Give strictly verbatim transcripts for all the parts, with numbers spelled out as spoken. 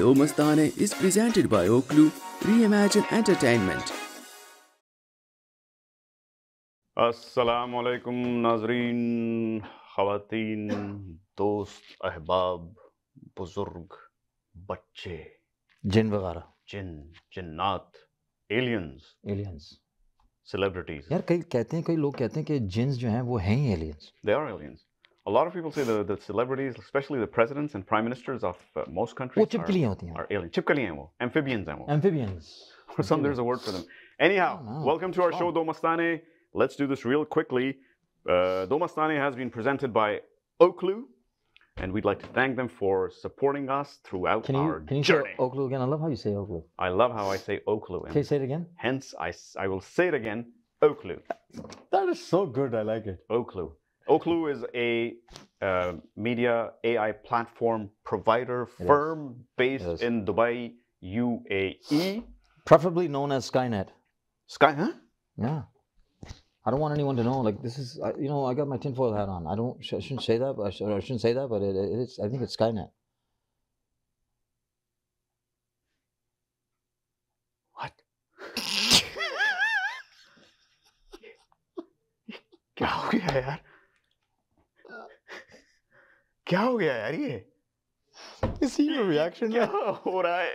Dho Mastane is presented by Oklu Reimagine Entertainment. Assalamu alaikum Nazreen, Khawateen, Dost, Ahbab, Buzurg, Bacche, Jinn Vagara, Jinn, Jinnat, Aliens, Aliens, Celebrities. Yaar, kai kehte hain, kai log kehte hain ki jinns jo hain, wo hain hi aliens. They are aliens. A lot of people say that the celebrities, especially the presidents and prime ministers of uh, most countries, are, are aliens. Chipkaliyan wo, amphibians hain wo. Amphibians. Or some, there's a word for them. Anyhow, oh, no. welcome to our oh. show, Dho Mastane. Let's do this real quickly. Uh, Dho Mastane has been presented by Oklu, and we'd like to thank them for supporting us throughout can you, our can you journey. Say Oklu again? I love how you say Oklu. I love how I say Oklu. Can you say it again? Hence, I, I will say it again, Oklu. That is so good. I like it. Oklu. Oklu is a uh, media A I platform provider firm based in Dubai, U A E. Preferably known as Skynet. Sky, huh? Yeah. I don't want anyone to know, like, this is, I, you know, I got my tinfoil hat on. I don't, sh I shouldn't say that, but I, sh I shouldn't say that, but it, it is, I think it's Skynet. What? क्या हो गया यार? क्या हो गया यार ये? इसी में reaction क्या हो रहा है?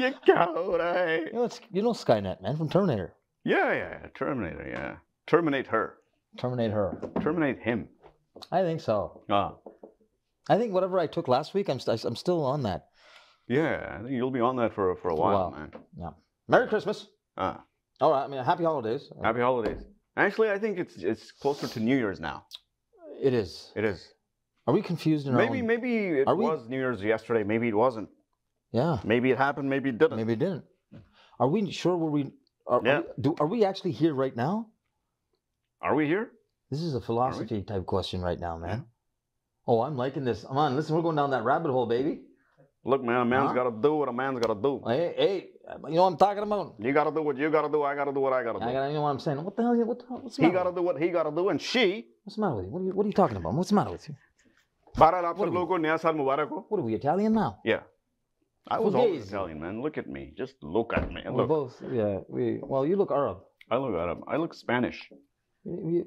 ये क्या हो रहा है? You know, it's, you know Skynet, man, from Terminator. Yeah, yeah, yeah, Terminator, yeah. Terminate her. Terminate her. Terminate him. I think so. Ah. I think whatever I took last week, I'm, st I'm still on that. Yeah, I think you'll be on that for, for a while, wow. man. Yeah. Merry Christmas. Ah. All right, I mean, happy holidays. Happy holidays. Actually, I think it's it's closer to New Year's now. It is. It is. Are we confused in our Maybe, own... maybe it Are was we... New Year's yesterday. Maybe it wasn't. Yeah. Maybe it happened, maybe it didn't. Maybe it didn't. Are we sure were we... Are, yeah. are, we, do, are we actually here right now? Are we here? This is a philosophy type question right now, man. Yeah. Oh, I'm liking this. Come on, listen, we're going down that rabbit hole, baby. Look, man, a man's uh-huh. got to do what a man's got to do. Hey, hey, you know what I'm talking about? You got to do what you got to do. I got to do what I got to do. I gotta, you know what I'm saying? What the hell? What the hell what's the matter? He got to do what he got to do, and she. What's the matter with you? What are you, what are you talking about? What's the matter with you? What are we, Italian now? Yeah. I was always Italian, man. Look at me. Just look at me. Look. We're both, yeah. We, well, you look Arab. I look Arab. I look Spanish. You,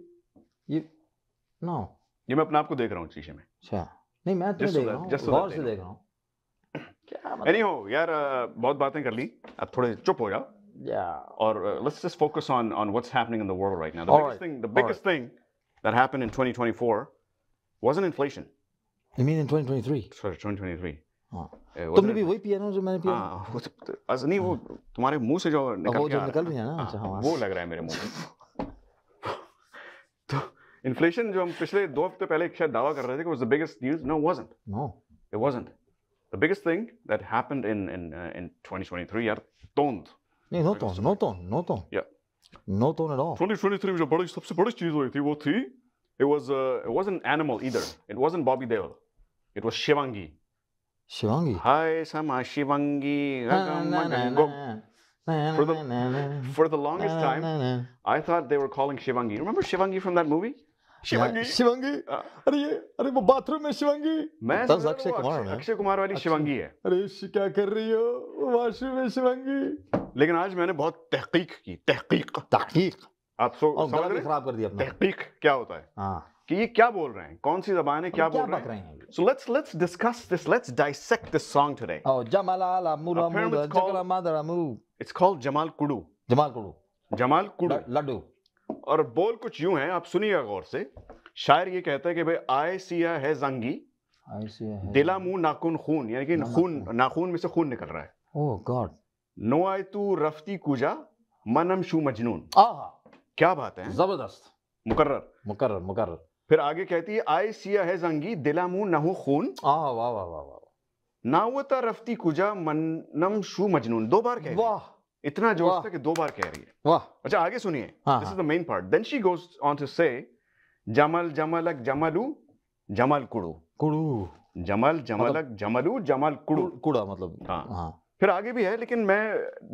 you, no. I'm looking at myself in the mirror. Just so that, just so that they know. Anyhow, yaar, bahut baatein kar li. Ab thode chup ho ja. Yeah. Or uh, let's just focus on on what's happening in the world right now. The All biggest right. thing, the biggest All thing that happened in twenty twenty-four wasn't inflation. You mean in twenty twenty-three? Sorry, twenty twenty-three. तुमने भी वही पिया ना जो मैंने पिया हाँ आज नहीं वो तुम्हारे मुंह से जो निकल गया ना वो लग रहा है मेरे मुंह में तो इन्फ्लेशन जो हम पिछले दो हफ्ते पहले शायद दावा कर रहे थे कि वो the biggest news no wasn't no it wasn't the biggest thing that happened in in in twenty twenty-three यार तोंड नहीं नो तोंड नो तोंड नो तोंड yeah नो तोंड at all twenty twenty-three में जो बड़ी सबसे बड़ी चीज हुई थी वो थी it was it wasn't animal either it wasn't Bobby Deol it was Shivangi Shivangi. Hi, Sama Shivangi. Na, na, na, na, na. For, the, for the longest time, na, na, na. I thought they were calling Shivangi. Remember Shivangi from that movie? Shivangi. Yeah, Shivangi. Arey, arey, wo bathroom mein Shivangi. Main that's Akshay Kumar. Akshay Kumar wali Shivangi hai. Arey, kya kar rahi ho? Wo bathroom mein Shivangi. लेकिन आज मैंने बहुत तहकीक की, तहकीक, तहकीक. आप सो समझ रहे हैं? तहकीक क्या होता है? हाँ. कि ये क्या बोल रहे हैं कौन सी ज़बान है क्या बोल रहे हैं so let's let's discuss this let's dissect this song today oh Jamalala Mula Mula Jagala Madara Mu it's called Jamal Kudu Jamal Kudu Jamal Kudu Laddu और बोल कुछ यूं है आप सुनिएगा गौर से शायर ये कहता है कि भाई आए सिया है जंगी आए सिया है दिला मुंह नाखून खून यानी कि खून नाखून में से खून निकल रहा है ओह गॉड नो आए तू रफ्ती कूजा मनम शू मजनून आहा क्या बात है जबरदस्त मुकर्रर मुकर्रर मुकर्रर फिर आगे कहती है आई सिया है जंगी दिला मुंह ना हो खून वाह वाह वाह वाह ना हुआ ता रफ्ती कुजा मनम शू मजनून दो बार कह वाह इतना जोश था कि दो बार कह रही है वाह अच्छा आगे सुनिए this is the main part then she goes on to say जमल जमलक जमलू जमल कुड़ू कुड़ू जमल जमलक जमलू जमल कुड़ू कुड़ा मतलब हां फिर आगे भी है लेकिन मैं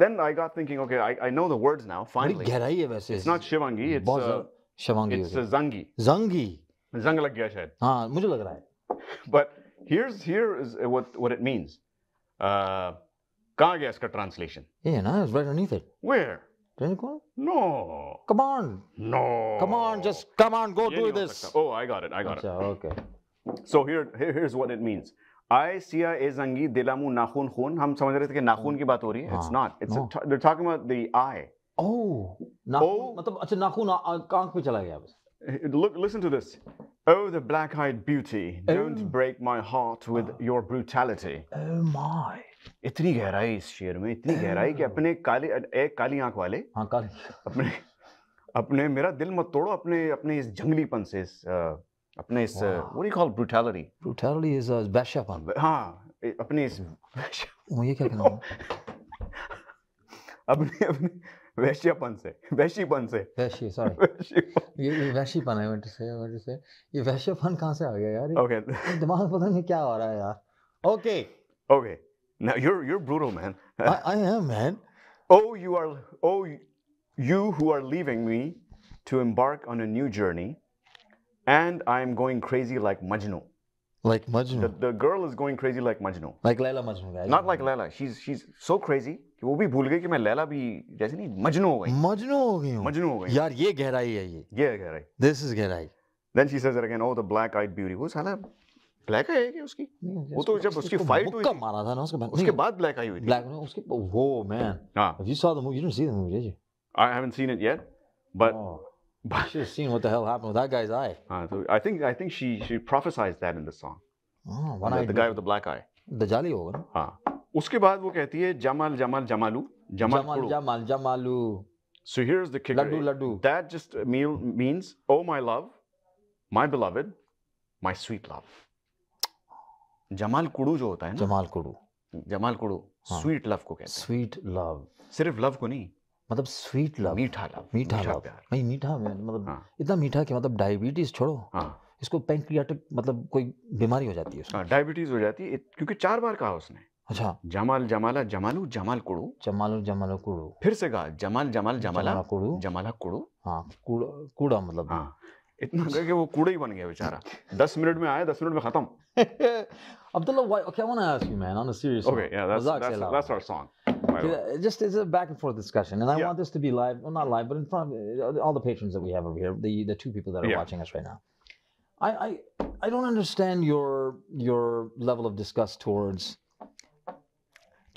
then I got thinking okay I I know the words now finally गहराई है वैसे it's not Shivangi it's Shivangi. It's Zangi. Zangi. Zang lag gaya shayad. हाँ मुझे लग रहा है. But here's here is what what it means. Uh, Kagyaska translation. Yeah, and I was right underneath it. Where? Didn't it go? No. Come on. No. Come on, just come on, go yeah, do this. Oh, I got it. I got Achha, it. Okay. So here, here, here's what it means. I siya e zangi dilamu nakhun khun. Hum samajh rahe the ki nakhun ki baat ho rahi hai. It's not. It's no. a, they're talking about the eye. Oh. Nakhun. Matlab acha nakhun aankh pe chala gaya bas. Look, listen to this. Oh, the black-eyed beauty, don't oh. break my heart with oh. your brutality. Oh my. इतनी गहराई इस शेर में, इतनी गहराई कि अपने काले एक काली आंख वाले हाँ काली अपने अपने मेरा दिल मत तोड़ो अपने अपने इस जंगलीपन से इस अपने इस what do you call brutality? Brutality is a bashapan. हाँ अपने इस वो ये क्या कहना हूँ? अपने अपने वैश्यपन से वैश्यपन से वैश्य सॉरी ये ये वैश्यपन है मेरे से मेरे से ये वैश्यपन कहाँ से आ गया यार ओके दिमाग पता नहीं क्या हो रहा है यार okay okay now you're you're brutal man I, I am man oh you are oh you who are leaving me to embark on a new journey and I am going crazy like Majnu like Majnu the, the girl is going crazy like Majnu like Laila Majnu guys not like Laila she's she's so crazy वो भी भूल गई कि मैं लैला भी जैसे नहीं मजनू हो गई मजनू हो गई मजनू हो गई यार ये गहराई है ये ये गहराई दिस इज गहराई then she says it again oh the black eyed beauty वो साला ब्लैक आई है क्या उसकी वो तो जब उसकी फाइट हुई मारा था ना उसके बाद उसके बाद ब्लैक आई हुई थी ब्लैक में उसके वो man you saw the movie you didn't see the movie did you I haven't seen it yet but but she seen what the hell happened with that guys I हां तो I think I think she she prophesise that in the song oh one I the guy with the black eye the जाली होगा ना हां उसके बाद वो कहती है Jamal Jamal जमालू Jamal Jamal Jamal जमालू so here's the kicker Laddu Laddu that just means oh my love my beloved my sweet love Jamal कुडू जो होता है ना जमाल कुडू जमाल कुडू sweet love को कहते हैं sweet love सिर्फ love को नहीं मतलब sweet love मीठा love मीठा love भाई मीठा मतलब इतना मीठा कि मतलब diabetes छोड़ो हाँ इसको pancreatic मतलब कोई बीमारी हो जाती है हाँ diabetes हो जाती है क्योंकि चार बार कहा उसने अच्छा जमाल जमाला जमालू जमाल कुड़ू जमालू जमालो कुड़ू फिर से कहा जमाल जमाल जमाला कुड़ू जमाला कुड़ू हाँ कूड़ा मतलब हाँ इतना करके वो कूड़ा ही बन गया बेचारा दस मिनट में आया दस मिनट में खत्म Abdullah why okay I want to ask you man on a serious okay yeah that's that's, that's our song just it's a back and forth discussion and I yeah. want this to be live well not live but in front of all the patrons that we have over here the the two people that are yeah. watching us right now I I I don't understand your your level of disgust towards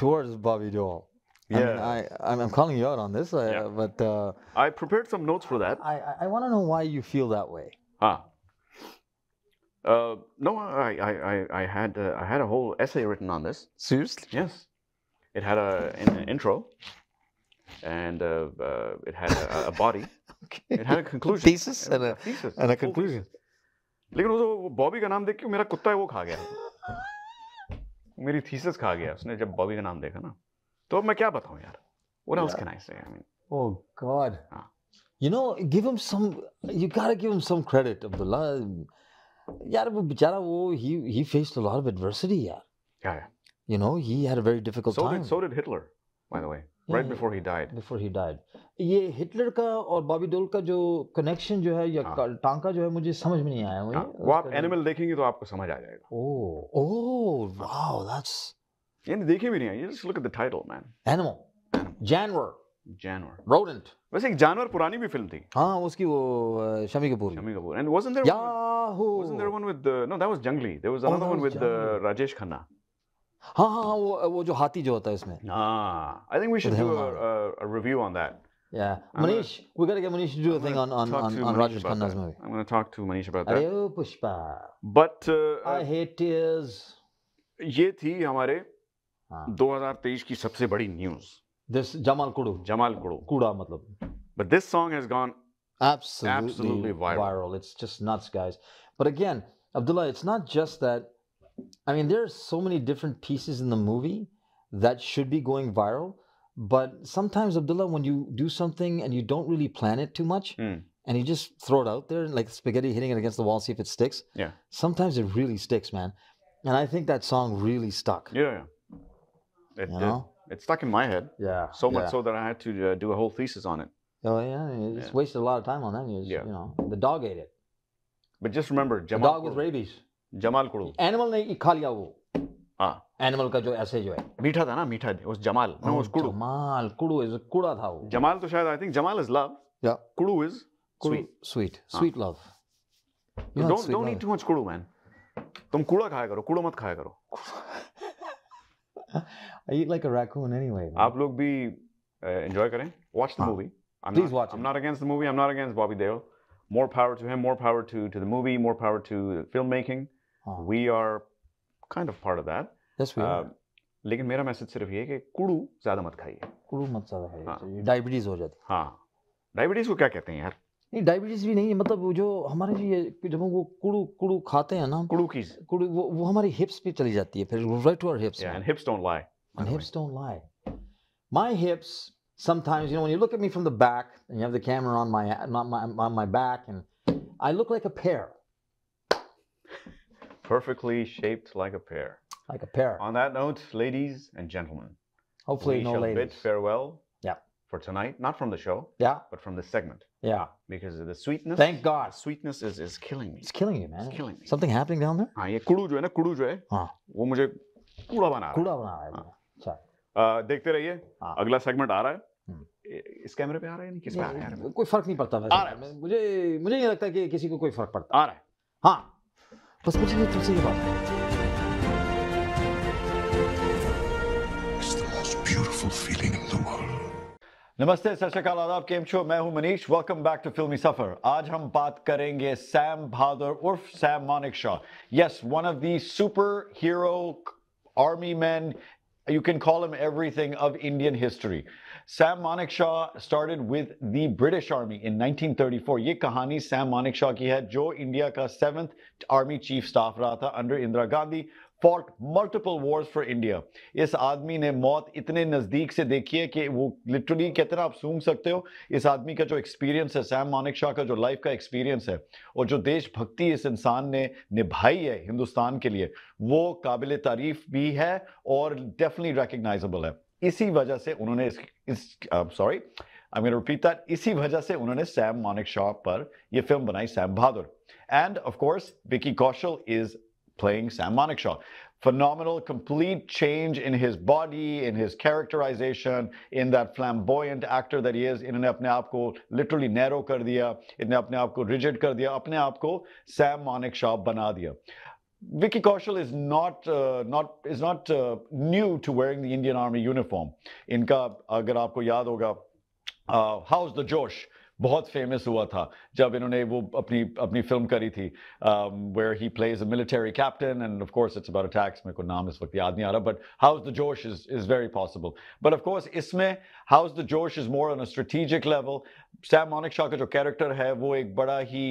towards Bobby Dole. Yeah. I mean, I, I'm, I'm calling you out on this, I, yeah. but... Uh, I prepared some notes for that. I, I, I want to know why you feel that way. Ah. Uh, no, I, I, I, had, uh, I had a whole essay written on this. Seriously? Yes. It had a, an, an intro, and uh, uh, it had a, a body. Okay. It had a conclusion. Thesis and a, thesis. And a conclusion. But Bobby ka naam dekh ke mera kutta hai wo kha gaya. मेरी thesis खा गया उसने जब बॉबी का नाम देखा ना तो अब मैं क्या बताऊं यार what else can I say I mean oh god you know give him some you gotta give him some credit Abdullah यार वो बेचारा वो he he faced a lot of adversity यार yeah, yeah you know he had a very difficult so time did, so did Hitler by the way yeah, right yeah, before he died before he died ये Hitler का और बॉबी डोल का जो connection जो है या टांका जो है मुझे समझ में नहीं आया वो आप एनिमल देखेंगे तो आपको समझ आ जाएगा ओह ओह वाओ दैट्स ये देखे भी नहीं है just look at the title man animal जानवर जानवर रोडेंट वैसे एक जानवर पुरानी भी फिल्म थी हां उसकी वो Shammi Kapoor Shammi Kapoor and wasn't there wasn't there one with no that was Jangli there was another one with Rajesh Khanna हां हां वो वो जो हाथी जो होता है इसमें हां I think we should do a review on that Yeah, Manish, gonna, we gotta get Manish to do I'm a thing on on on, on Rajesh Khanna's movie. I'm gonna talk to Manish about that. Ayo Pushpa. But uh, I hate tears. ये थी हमारे twenty twenty-three की सबसे बड़ी news. This Jamal Kudu. Jamal Kudu. Kuda मतलब. But this song has gone absolutely, absolutely viral. viral. It's just nuts, guys. But again, Abdullah, it's not just that. I mean, there are so many different pieces in the movie that should be going viral. But sometimes, Abdullah, when you do something and you don't really plan it too much, mm. and you just throw it out there, like spaghetti hitting it against the wall, see if it sticks. Yeah. Sometimes it really sticks, man. And I think that song really stuck. Yeah. yeah. It, it, it stuck in my head. Yeah. So much yeah. so that I had to uh, do a whole thesis on it. Oh, yeah. You just yeah. wasted a lot of time on that. You just, yeah. You know, the dog ate it. But just remember, Jamal the dog Kuru. with rabies. Jamal Kudu animal नहीं खा लिया वो। हाँ animal का जो ऐसे जो है मीठा था ना, मीठा था उस जमाल ना, उस कुड़ू जमाल कुड़ू इज कुड़ा था वो जमाल, तो शायद I think Jamal is love या Kudu is sweet sweet sweet love. You don't don't eat too much Kudu man, तुम कूड़ा खाया करो, कूड़ा मत खाया करो। I eat like a raccoon anyway. आप लोग भी enjoy करें, watch the movie. Please watch it. I'm not against the movie. I'm not against Bobby Deol. More power to him. More power to to the movie. More power to filmmaking. We are kind of part of that. Yes, we are. लेकिन मेरा message सिर्फ ये है कि कूड़ू ज़्यादा मत खाइए. कूड़ू मत ज़्यादा खाइए. Diabetes हो जाती है. हाँ. Diabetes को क्या कहते हैं यार? नहीं डायबिटीज भी नहीं है, मतलब जो हमारे जो जब हम वो कुड़ू कुड़ू खाते हैं ना, कुड़ू की कुड़ू वो वो हमारी हिप्स पे चली जाती है, फिर right to our hips. Yeah, and hips don't lie. And hips don't lie. My hips sometimes, you know, when you look at me from the back and you have the camera on my on my on my back and I look like a pear. Perfectly shaped like a pear. Like a pear. On that note, ladies and gentlemen, hopefully no ladies. We shall bid farewell. For tonight, not from the show, yeah, but from the segment, yeah, because of the sweetness. Thank God, sweetness is is killing me. It's killing you, man. It's killing me. Something happening down there? हाँ ये कुड़ू जो है ना कुड़ू जो है हाँ वो मुझे कूड़ा बना कूड़ा बना रहा है। अच्छा आह देखते रहिए, अगला segment आ रहा है, इस कैमरे पे आ रहा है नहीं किस पे आ रहा है, कोई फर्क नहीं पड़ता वैसे। आ रहा है, मुझे मुझे नहीं लगता कि किसी को कोई फर्क पड़ता। आ रहा है, हाँ बस मुझे ये तुमसे ये बात। It's the most beautiful feeling in the world. नमस्ते सत श्री अकाल आदाब, केम छो, मैं हूं मनीष। वेलकम बैक टू फिल्मी सफर। आज हम बात करेंगे सैम बहादुर उर्फ Sam Manekshaw. Yes, one of the superhero army man, you can call him everything of Indian history. Sam Manekshaw started with the British Army in nineteen thirty-four. ये कहानी Sam Manekshaw की है जो इंडिया का सेवंथ आर्मी चीफ स्टाफ रहा था under Indira Gandhi. Fought multiple wars for India. इस आदमी ने मौत इतने नज़दीक से देखी है कि वो literally कहते ना आप सूंघ सकते हो। इस आदमी का जो experience है, Sam Manekshaw का जो life का experience है और जो देशभक्ति इस इंसान ने निभाई है हिंदुस्तान के लिए, वो काबिले तारीफ भी है और definitely recognizable है। इसी वजह से उन्होंने इस, इस uh, sorry, I'm going to repeat that. इसी वजह से उन्होंने Sam Manekshaw पर ये फिल्म बनाई Sam Bahadur. And of course, Vicky Kaushal is playing Sam Manekshaw. Phenomenal, complete change in his body, in his characterization, in that flamboyant actor that he is. इन्होंने अपने आप को literally narrow कर दिया, इन्होंने अपने आप को rigid कर दिया, अपने आप को Sam Manekshaw बना दिया. Vicky Kaushal is not uh, not is not uh, new to wearing the Indian Army uniform. इनका अगर आपको याद होगा, uh, How's the Josh? बहुत फेमस हुआ था जब इन्होंने वो अपनी अपनी फिल्म करी थी where he plays a military captain and of course it's about attacks. मेरे को नाम इस वक्त याद नहीं आ रहा, but How's the Josh is is very possible. But of course इसमें How's the Josh is more on a strategic level. Sam Manekshaw का जो कैरेक्टर है वो एक बड़ा ही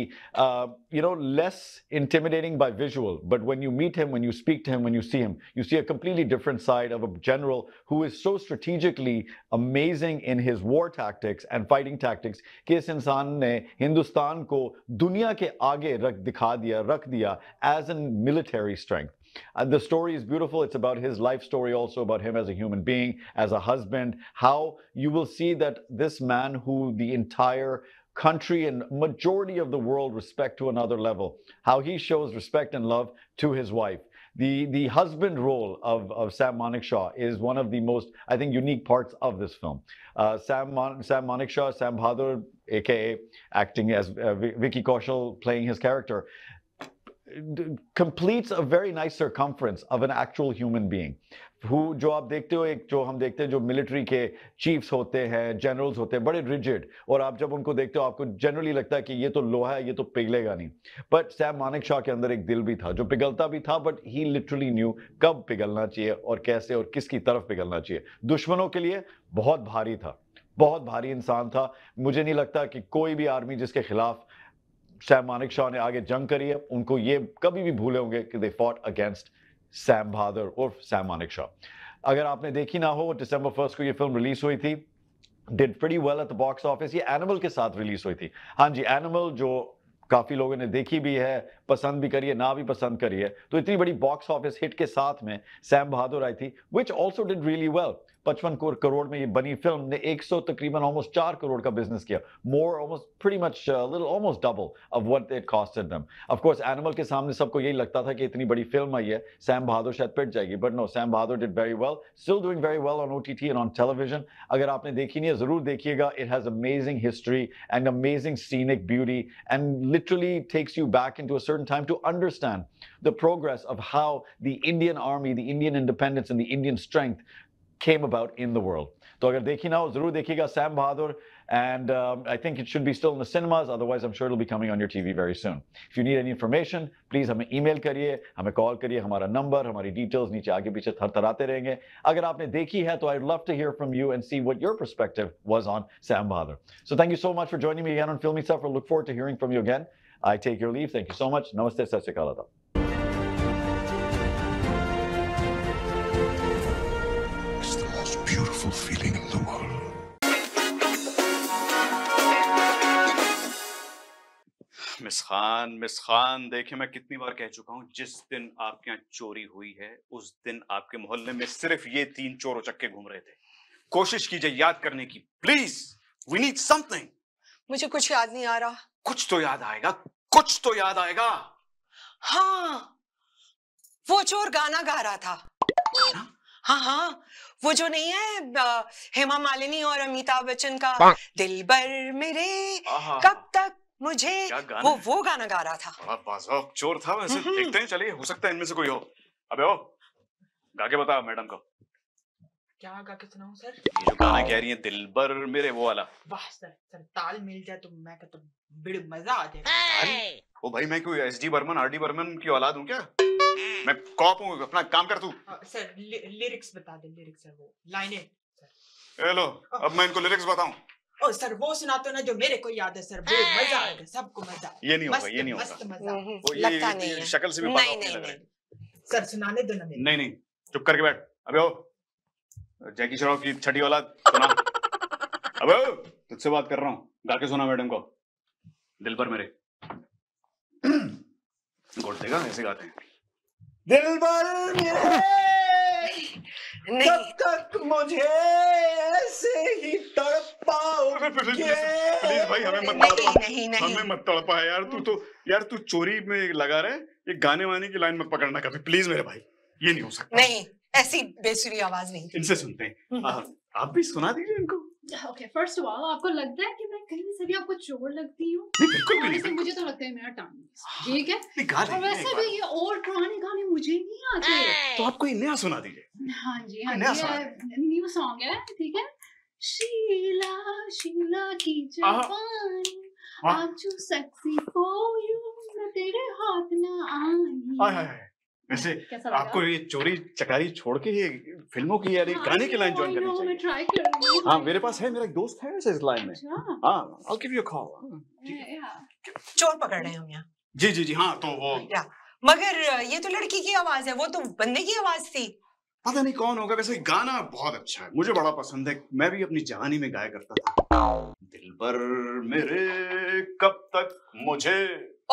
you know less intimidating by visual, but when you meet him, when you speak to him, when you see him, you see a completely different side of a general who is so strategically amazing in his war tactics and fighting tactics. इस इंसान ने हिंदुस्तान को दुनिया के आगे रख दिखा दिया रख दिया as a military strength. And the story is beautiful. It's about his life story, also about him as a human being, as a husband. How you will see that this man who the entire country and majority of the world respect to another level, how he shows respect and love to his wife. The the husband role of of Sam Manekshaw is one of the most, I think, unique parts of this film. Uh, Sam Mon Sam Manekshaw, Sam Bahadur, aka acting as uh, Vicky Kaushal playing his character, completes a very nice circumference of an actual human being. Who जो आप देखते हो, एक जो हम देखते हैं जो military के chiefs होते हैं, generals होते हैं, बड़े rigid, और आप जब उनको देखते हो आपको generally लगता है कि ये तो लोहा है, ये तो पिघलेगा नहीं. But Sam Manekshaw के अंदर एक दिल भी था जो पिघलता भी था, but he literally knew कब पिघलना चाहिए और कैसे और किसकी तरफ पिघलना चाहिए. दुश्मनों के लिए बहुत भारी था, बहुत भारी इंसान था. मुझे नहीं लगता कि कोई भी आर्मी जिसके खिलाफ Sam Manekshaw ने आगे जंग करी है उनको ये कभी भी भूले होंगे कि they fought against Sam Bahadur और Sam Manekshaw. अगर आपने देखी ना हो, दिसंबर फर्स्ट को ये फिल्म रिलीज हुई थी. Did pretty well at the box office. ये Animal के साथ रिलीज हुई थी. हाँ जी, Animal जो काफ़ी लोगों ने देखी भी है, पसंद भी करी है, ना भी पसंद करी है, तो इतनी बड़ी बॉक्स ऑफिस हिट के साथ में Sam Bahadur आई थी, which also did really well. पचपन करोड़ में ये बनी फिल्म ने सौ तकरीबन almost चार करोड़ का बिजनेस किया, more almost pretty much a little almost double of what it costed them. Of course Animal के सामने सबको यही लगता था कि इतनी बड़ी फिल्म आई है, सैम बहादुर शायद पिट जाएगी, but no, Sam Bahadur did very well, still doing very well on O T T and on television. अगर आपने देखी नहीं है जरूर देखिएगा. It has amazing history and amazing scenic beauty and literally takes you back into a certain time to understand the progress of how the Indian army, the Indian independence and the Indian strength came about in the world. So agar dekhi na ho zarur dekhiega Sam Bahadur, and um, I think it should be still in the cinemas, otherwise I'm sure it'll be coming on your T V very soon. If you need any information, please हमें email करिए, हमें call करिए, हमारा number, हमारी details नीचे आगे पीछे थरथराते रहेंगे. अगर आपने देखी है तो I'd love to hear from you and see what your perspective was on Sam Bahadur. So thank you so much for joining me again on Filmy Safar. Look forward to hearing from you again. I take your leave. Thank you so much. Namaste, Sat Sri Akal Adab. Feeling in the world. Miss Khan, Miss Khan, देखे मैं कितनी बार कह चुका हूँ, जिस दिन आपके यहाँ चोरी हुई है उस दिन आपके मोहल्ले में सिर्फ ये तीन चोर उचक्के घूम रहे थे. कोशिश कीजिए याद करने की, प्लीज. We need something. मुझे कुछ याद नहीं आ रहा. कुछ तो याद आएगा, कुछ तो याद आएगा. हाँ, वो चोर गाना गा रहा था. गाना? हाँ हाँ, वो जो नहीं है हेमा मालिनी और अमिताभ बच्चन का दिलबर मेरे कब तक मुझे, वो वो गाना गा रहा था. बड़ा बाज़ाक चोर था वैसे. देखते हैं, चलिए हो सकता है इनमें से कोई हो. अबे ओ, गा के बता मैडम को. क्या गा के सुनाऊं सर? ये जो गाना कह रही है दिलबर मेरे, वो वाला. वाह सर, सर ताल मिल जाए तो मैं कहता बड़ा मजा आ जाए. ओ भाई, मैं कोई S D Burman R D Burman की औलाद हूँ क्या? मैं कॉप हूँ, अपना काम कर तू. सर लि, लिरिक्स बता दे. लिरिक्स है वो लाइनें. हेलो, अब मैं इनको लिरिक्स बताऊँ? ओ सर वो सुनाते ना जो मेरे को याद है सर, बड़ा मजा आएगा सबको. मजा ये नहीं होगा, ये नहीं होगा. वो ये शक्ल से भी बात नहीं लग रही. सर सुनाने दो ना मेरे. नहीं नहीं, चुप करके बैठ. अबे ओ, जैकी श्रॉफ की छठी औलाद, सुना. अबे ओ, तुझसे बात कर रहा हूँ, गा के सुना मैडम को दिल पर मेरे. गोड़ देगा ऐसे गाते हैं. दिलबर मेरे कब तक मुझे ऐसे ही तड़पाओगे. प्लीज भाई, हमें मत तड़पा, हमें मत तड़पा यार. तू तो यार तू चोरी में लगा रहे, ये गाने वाने की लाइन मत पकड़ना कभी प्लीज मेरे भाई. ये नहीं हो सकता. नहीं, ऐसी बेसुरी आवाज नहीं. इनसे सुनते हैं, आप भी सुना दीजिए इनको. ओके, फर्स्ट ऑफ ऑल आपको लगता है कि मैं कहीं से भी आपको चोर लगती हूँ? बिल्कुल भी नहीं. मुझे तो लगता है मेरा टाइम ठीक है, और वैसे भी ये और पुराने गाने मुझे नहीं आते. तो आपको ये नया सुना दीजिए. हाँ जी हाँ, न्यू सॉन्ग है ठीक है. शीला शीला की जवानी, आप जो सेक्सी हो यू, मैं तेरे हाथ ना आई. वैसे आपको ये चोरी चकारी छोड़ के ये फिल्मों की यार गाने की लाइन ज्वाइन करनी चाहिए. हाँ, मेरे पास है, मेरा एक दोस्त है वैसे इस लाइन में. हाँ, I'll give you a call. चोर पकड़ रहे हैं हम यहाँ. जी जी जी हाँ, तो वो मगर ये तो लड़की की आवाज है, वो तो बंदे की आवाज थी. पता नहीं कौन होगा. वैसे गाना बहुत अच्छा है, मुझे बड़ा पसंद है. मैं भी अपनी जवानी में गाया करता था. दिलबर मेरे कब तक मुझे,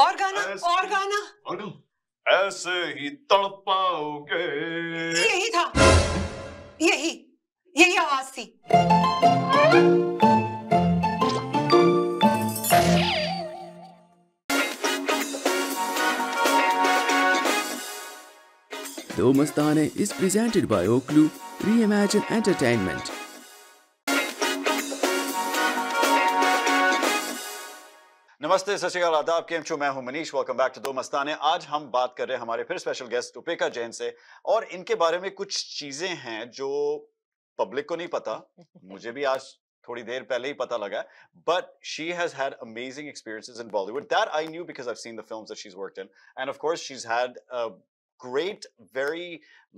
और गाना और गाना और ऐसे ही तड़पाओगे. यही था, यही यही आवाज थी. दो मस्ताने is presented by Oakloo Reimagine Entertainment. नमस्ते, सत श्री अकाल, आदाब, केम छो. मैं हूं मनीष. वेलकम बैक टू दो मस्ताने. आज हम बात कर रहे हैं हमारे फिर स्पेशल गेस्ट उपेक्षा जैन से, और इनके बारे में कुछ चीजें हैं जो पब्लिक को नहीं पता. मुझे भी आज थोड़ी देर पहले ही पता लगा, but she has had amazing experiences in Bollywood that I knew because I have seen the films that she is worked in, and of course she is had a great, very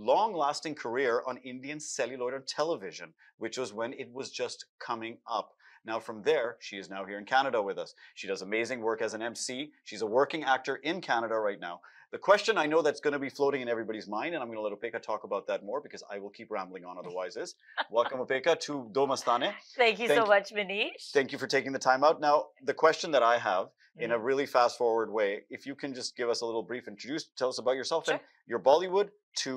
long-lasting career on Indian celluloid and television, which was when it was just coming up. Now from there, she is now here in Canada with us. She does amazing work as an M C. She's a working actor in Canada right now. The question I know that's going to be floating in everybody's mind, and I'm going to let Opeka talk about that more because I will keep rambling on otherwise is. Welcome, Opeka, to Do Mastane. Thank you thank, so much, Manish. Thank you for taking the time out. Now, the question that I have, mm-hmm. in a really fast-forward way, if you can just give us a little brief introduce, tell us about yourself, sure. and your Bollywood to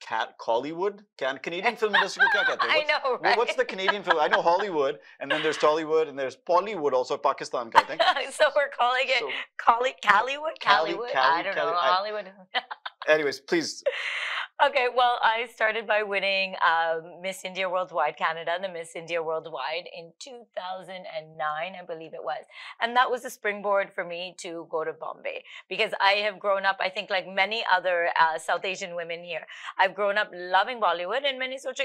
Cat Collywood? Can Canadian film industry? I know, right? Well, what's the Canadian film? I know Hollywood, and then there's Tollywood, and there's Pollywood, also Pakistan. So we're calling it so, Colly Callywood? Callywood? I don't Cali know. I, Hollywood. Anyways, please. Okay, well, I started by winning um, Miss India Worldwide Canada and the Miss India Worldwide in two thousand nine, I believe it was. And that was a springboard for me to go to Bombay, because I have grown up, I think like many other uh, South Asian women here, I've grown up loving Bollywood, and I thought,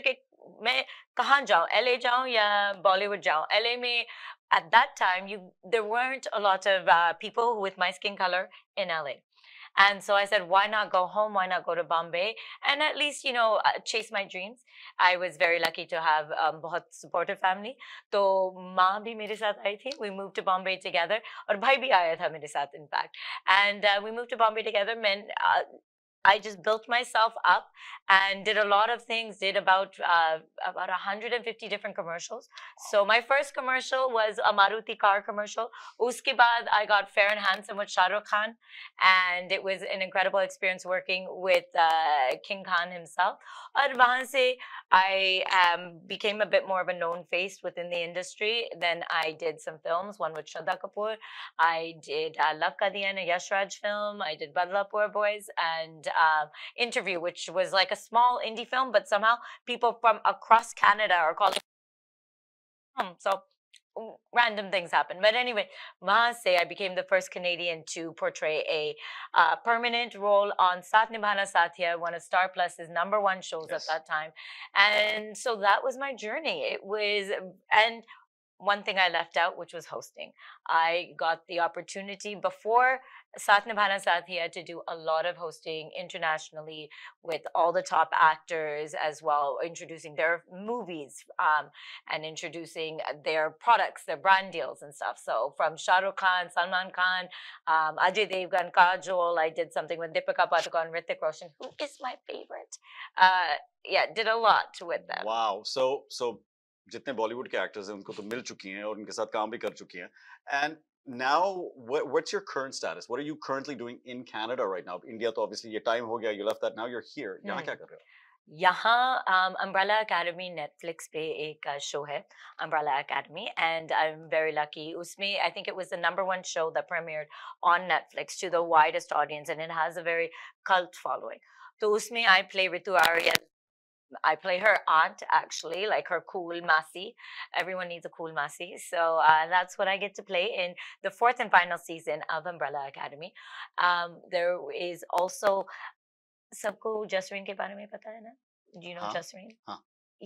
मैं कहाँ जाऊँ, L A जाऊँ या Bollywood जाऊँ. L A में at that time, you there weren't a lot of uh, people with my skin color in L A. And so I said, why not go home? Why not go to Bombay? And at least, you know, chase my dreams. I was very lucky to have a um, very supportive family. So, mom bhi mere saath aayi thi. We moved to Bombay together. Aur bhai bhi aaya tha mere saath, in fact. And uh, we moved to Bombay together. Men, uh, I just built myself up and did a lot of things, did about uh, about one hundred fifty different commercials. So my first commercial was a Maruti car commercial. Uske baad, I got Fair and Handsome with Shah Rukh Khan. And it was an incredible experience working with uh, King Khan himself. And wahan se, I um, became a bit more of a known face within the industry. Then I did some films, one with Shraddha Kapoor. I did uh, Love Ka Diyan, a Yash Raj film. I did Badlapur Boys and Uh, Interview, which was like a small indie film, but somehow people from across Canada are calling. So random things happen. But anyway, wahan se I became the first Canadian to portray a uh, permanent role on Saath Nibhana Saath Hai, one of Star Plus's number one shows yes. at that time. And so that was my journey. It was, and one thing I left out, which was hosting. I got the opportunity before Saath Nibhana Saath Hai to do a lot of hosting internationally with all the top actors as well, introducing their movies um, and introducing their products, their brand deals and stuff. So from Shah Rukh Khan, Salman Khan, um, Ajay Devgan, Kajol, I did something with Deepika Padukone, Hrithik Roshan, who is my favorite. Uh, yeah, did a lot with them. Wow, so, so. जितने बॉलीवुड के actors हैं उनको तो मिल चुकी हैं और उनके साथ काम भी कर चुकी हैं. And now what's your current status, what are you currently doing in Canada right now? India तो ऑब्वियसली ये टाइम हो गया, you left that, now you are here. यहां क्या कर रहे हो? यहाँ um, Umbrella Academy Netflix पे एक शो है, Umbrella Academy, and I'm very lucky. उसमें I think it was the number one show that premiered on Netflix to the widest audience, and it has a very cult following. तो उसमें I play Ritu Arya. I play her aunt, actually, like her cool Masi. Everyone needs a cool Masi. So uh, that's what I get to play in the fourth and final season of Umbrella Academy. Um, there is also... Sabko Jasreen ke baare mein pata hai na? Do you know huh? Jasreen? Huh.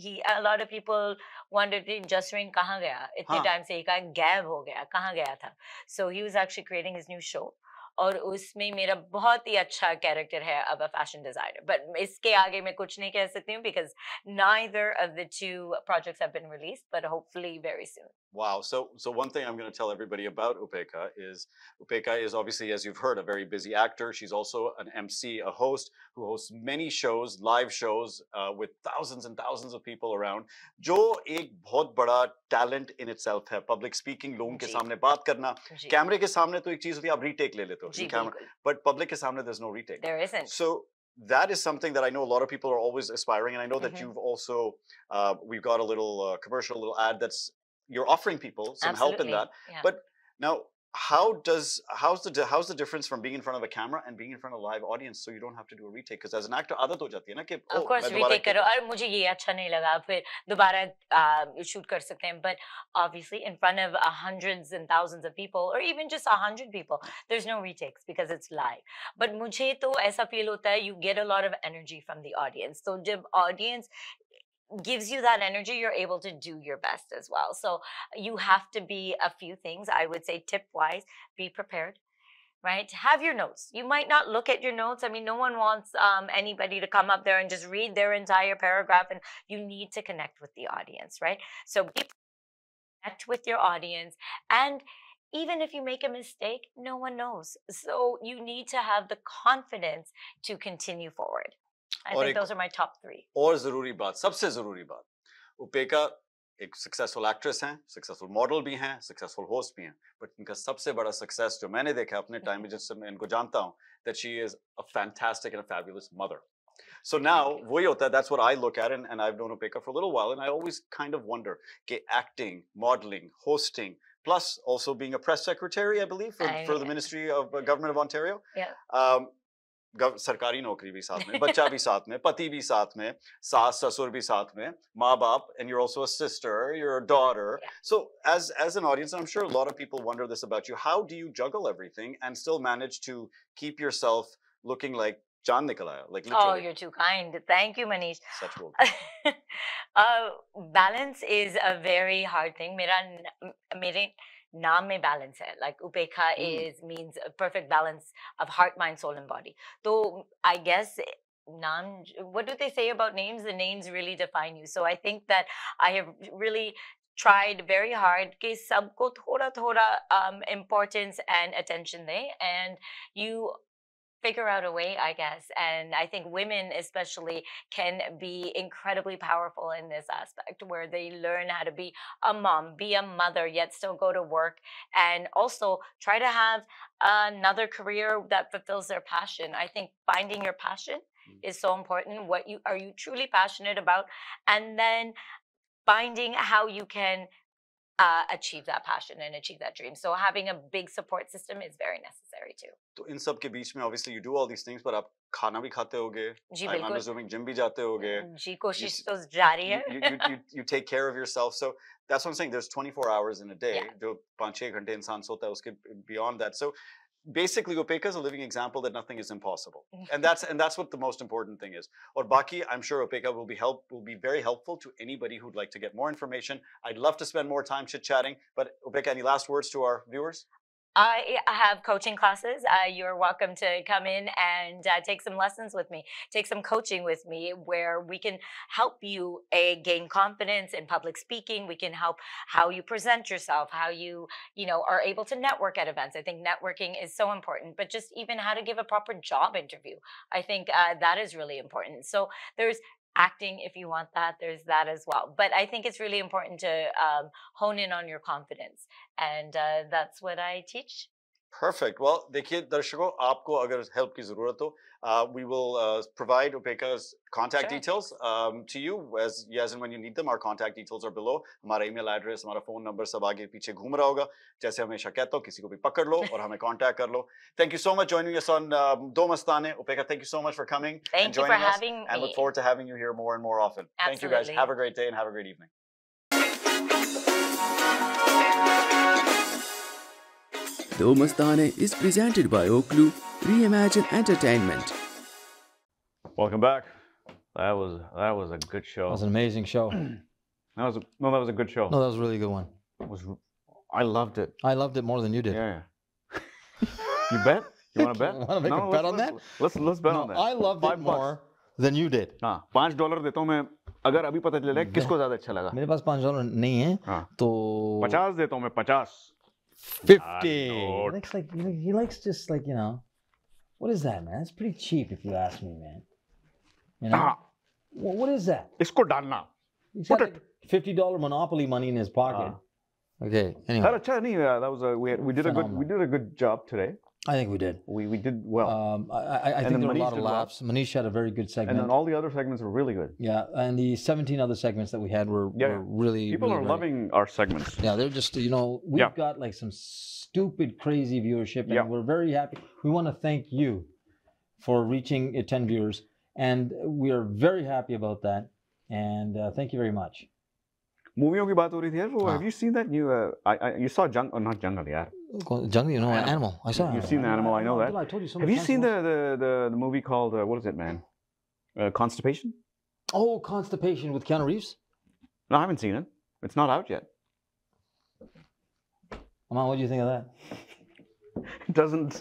He, a lot of people wondered, Jasreen kahan gaya? Itne huh. time se he kaha, gaib ho gaya, kahan gaya tha? So he was actually creating his new show. और उसमें मेरा बहुत ही अच्छा character है अब a fashion designer, but इसके आगे मैं कुछ नहीं कह सकती हूं because neither of the two projects have been released, but hopefully very soon. Wow. So, so one thing I'm going to tell everybody about Upeka is Upeka is obviously, as you've heard, a very busy actor. She's also an M C, a host who hosts many shows, live shows uh, with thousands and thousands of people around. Jo ek bahut bada talent in itself hai. Public speaking, logon ke samne baat karna. Camera ke samne to ek cheez hoti hai, aap retake le lete ho camera, but public ke samne there's no retake. There isn't. So that is something that I know a lot of people are always aspiring, and I know that mm-hmm. you've also uh, we've got a little uh, commercial, a little ad that's you're offering people some Absolutely. help in that. Yeah. But now, how does how's the how's the difference from being in front of a camera and being in front of a live audience, so you don't have to do a retake? Because as an actor, आदत हो जाती है ना कि oh, of course retake करो और मुझे ये अच्छा नहीं लगा फिर दोबारा shoot कर सकते हैं. But obviously, in front of hundreds and thousands of people, or even just a hundred people, there's no retakes because it's live. But मुझे तो ऐसा feel होता है, you get a lot of energy from the audience. So जब audience gives you that energy, you're able to do your best as well. So you have to be a few things, I would say, tip wise, be prepared, right? Have your notes. You might not look at your notes. I mean, no one wants um, anybody to come up there and just read their entire paragraph, and you need to connect with the audience, right? So be connect with your audience, and even if you make a mistake, no one knows. So you need to have the confidence to continue forward. I think those are my top three. और जरूरी बात, सबसे जरूरी बात, उपेका एक successful actress हैं, successful model भी हैं, successful host भी हैं, but इनका सबसे बड़ा success जो मैंने देखा अपने time में, जिससे मैं इनको जानता हूँ, that she is a fantastic and a fabulous mother. So now वही होता है, that's what I look at, and, and I've known Upeka for a little while, and I always kind of wonder, okay, acting, modeling, hosting, plus also being a press secretary, I believe, for, I, for the Ministry of uh, Government of Ontario. Yeah. Um, सरकारी नौकरी भी साथ में, बच्चा भी साथ में, पति भी साथ में, सास ससुर भी साथ में, माँ बाप, and you're also a sister, you're a daughter. Yeah. So as as an audience, and I'm sure a lot of people wonder this about you, how do you juggle everything and still manage to keep yourself looking like Chand Nikalaya? Like literally. Oh, you're too kind. Thank you, Manish. Such cool. uh, balance is a very hard thing. मेरा मेरे नाम में balance है, like Upekha mm. is means a perfect balance of heart, mind, soul, and body. So I guess naam, what do they say about names? The names really define you. So I think that I have really tried very hard ke sabko thoda thoda um, importance and attention de, and you figure out a way, I guess. And I think women especially can be incredibly powerful in this aspect where they learn how to be a mom, be a mother, yet still go to work and also try to have another career that fulfills their passion. I think finding your passion is so important. What you are you truly passionate about, and then finding how you can Uh, achieve that passion and achieve that dream. So having a big support system is very necessary too. So in sab ke beech mein, obviously you do all these things, but aap khana bhi khate hoge. Ji, I'm, I'm assuming gym bhi jate hoge. Ji, koshish to jari hai. you, you, you, you take care of yourself. So that's what I'm saying. There's twenty-four hours in a day. Yeah. Jo five to six ghante insaan sota hai, uske beyond that. So basically, Upeka is a living example that nothing is impossible, and that's and that's what the most important thing is. Or Baki, I'm sure Upeka will be help will be very helpful to anybody who'd like to get more information. I'd love to spend more time chit chatting, but Upeka, any last words to our viewers? I have coaching classes. Uh, you're welcome to come in and uh, take some lessons with me, take some coaching with me, where we can help you uh, gain confidence in public speaking. We can help how you present yourself, how you, you know, are able to network at events. I think networking is so important, but just even how to give a proper job interview. I think uh, that is really important. So there's acting, if you want that, there's that as well. But I think it's really important to um, hone in on your confidence. And uh, that's what I teach. Perfect. Well, dekhiye, darshako, aapko agar help ki zarurat ho, uh, we will uh, provide Upeka's contact sure. details um, to you as, as and when you need them. Our contact details are below. Hamara email address, hamara phone number, sab aage piche ghoom raha hoga. Jaise hamesha kehta hu, kisi ko bhi pakad lo aur hame contact kar lo. Thank you so much for joining us on um, Do Mastane. Upeka, thank you so much for coming. Thank and you joining for us, having and me. And look forward to having you here more and more often. Absolutely. Thank you guys. Have a great day and have a great evening. Do Mastane is presented by Oakloo Reimagine Entertainment. Welcome back. That was that was a good show. That was an amazing show. that was a, no, that was a good show. No, that was a really good one. It was, I loved it. I loved it more than you did. Yeah. You bet? You want to bet? You want to make no, a bet on that? Let's let's bet no, on that. I loved Five it more bucks. Than you did. Ah, five dollars. देता हूँ मैं अगर अभी पता चलेगा किसको ज़्यादा अच्छा लगा. मेरे पास five dollars नहीं है तो. fifty देता हूँ मैं fifty. Fifty. He likes like he likes just like you know, what is that, man? It's pretty cheap if you ask me, man. You know, ah. well, what is that? Isko dalna. He's got like fifty dollar Monopoly money in his pocket. Ah. Okay. Anyway, that was a, we, had, we did Phenomenal. a good we did a good job today. I think we did. We we did well. Um, I I, I think there were a lot of laughs. Well. Manish had a very good segment. And then all the other segments were really good. Yeah, and the seventeen other segments that we had were, yeah, were really people really are great. loving our segments. Yeah, they're just you know we've yeah. got like some stupid crazy viewership, and yeah. we're very happy. We want to thank you for reaching ten viewers, and we are very happy about that. And uh, thank you very much. Movies ki baat ho rahi thi yaar. Have you seen that new? Uh, I, I you saw Jungle? Oh, not Jungle, yeah. Jungle, you know, an animal. I saw. You've animal. seen the animal. I know that. I told you so much. Have you seen the, the the the movie called uh, what is it, man? Uh, Constipation. Oh, Constipation with Keanu Reeves. No, I haven't seen it. It's not out yet. Aman, what do you think of that? It doesn't.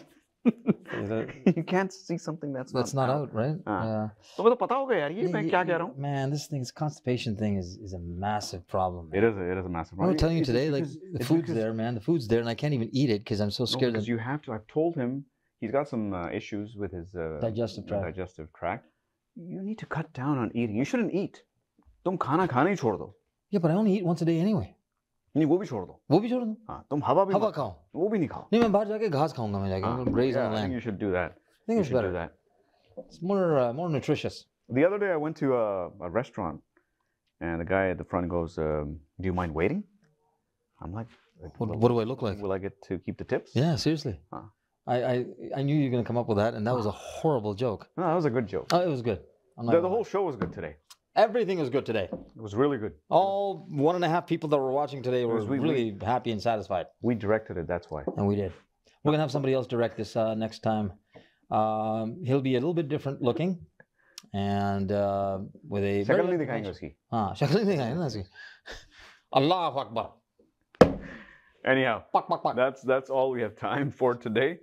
You can't see something that's that's not, not out, out, right? Ah. Uh, man, this thing's constipation thing is, is a massive problem. Man. It is. A, it is a massive problem. I'm telling you today, like the food's there, man. The food's there, and I can't even eat it because I'm so scared. No, because you have to. I've told him he's got some uh, issues with his uh, digestive tract. Digestive tract. You need to cut down on eating. You shouldn't eat. Tum khana khana hi chhod do. Yeah, but I only eat once a day anyway. नहीं वो भी छोड़ दो वो भी छोड़ दो हां तुम हवा भी हवा खाओ वो भी नहीं खाओ नहीं मैं बाहर जाके घास खाऊंगा मैं जाके graze on land I think you should do that. I think it's better. It's more uh, more nutritious. The other day I went to a, a restaurant, and the guy at the front goes, um, do you mind waiting? I'm like, what, what do I look like? Will I get to keep the tips? Yeah, seriously. Huh. I, I, I knew you were going to come up with that, and that was a horrible joke. No, that was a good joke. Oh, it was good. The, the whole show was good today. Everything was good today. It was really good. All one and a half people that were watching today were we, really we, happy and satisfied. We directed it, that's why. And we did. We're going to have somebody else direct this uh, next time. Um, he'll be a little bit different looking. And uh, with a... Shakal nahi dikhayenge uski. Ah, shakal nahi dikhayenge uski. Allahu Akbar. Anyhow, buck, buck, buck. That's, that's all we have time for today.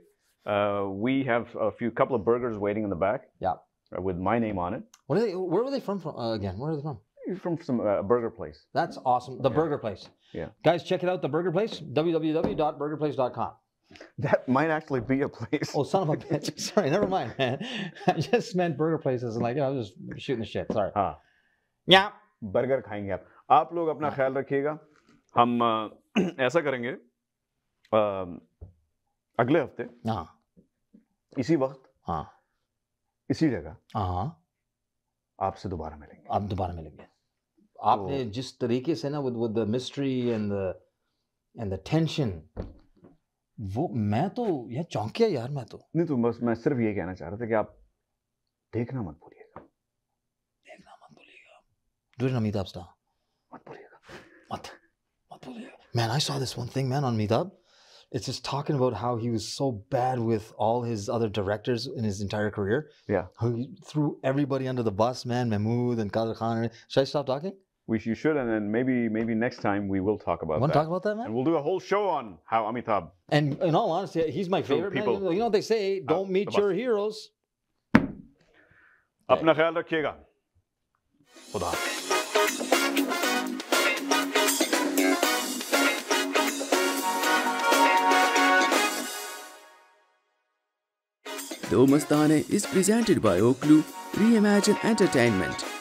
Uh, we have a few couple of burgers waiting in the back. Yeah. With my name on it. What are they, where were they from, from uh, again? Where are they from? From some uh, burger place. That's awesome. The yeah. Burger Place. Yeah. Guys, check it out. The Burger Place. w w w dot burger place dot com. That might actually be a place. Oh, son of a bitch. Sorry, never mind, man. I just meant burger places and like, you know, I was just shooting the shit. Sorry. Haan. Yeah. Burger khayenge aap. Aap log apna khayal rakhiyega. Hum uh, aisa karenge. Uh, agle hafte. Haan. Isi waqt. Haan. इसी जगह हाँ आपसे दोबारा मिलेंगे आप दोबारा मिलेंगे आपने तो, जिस तरीके से ना with with the mystery and the and the tension वो मैं तो यार चौंक गया यार मैं तो नहीं तो बस मैं सिर्फ ये कहना चाह रहा था कि आप देखना मत भूलिएगा देखना मत भूलिएगा डू नॉट मीटअप स्टार मत भूलिएगा मत मत भूलिएगा man I saw this one thing man on Meetup. It's just talking about how he was so bad with all his other directors in his entire career. Yeah. How he threw everybody under the bus, man. Mahmood and Kader Khan. Should I stop talking? We, you should, and then maybe maybe next time we will talk about you want that. Want to talk about that, man? And we'll do a whole show on how Amitabh. And in all honesty, he's my favorite, people. Man. You know what they say, don't uh, meet your heroes. Apna khayal rakhiyega. Khuda hafiz. Dho Mastane is presented by Oakloo Reimagine Entertainment.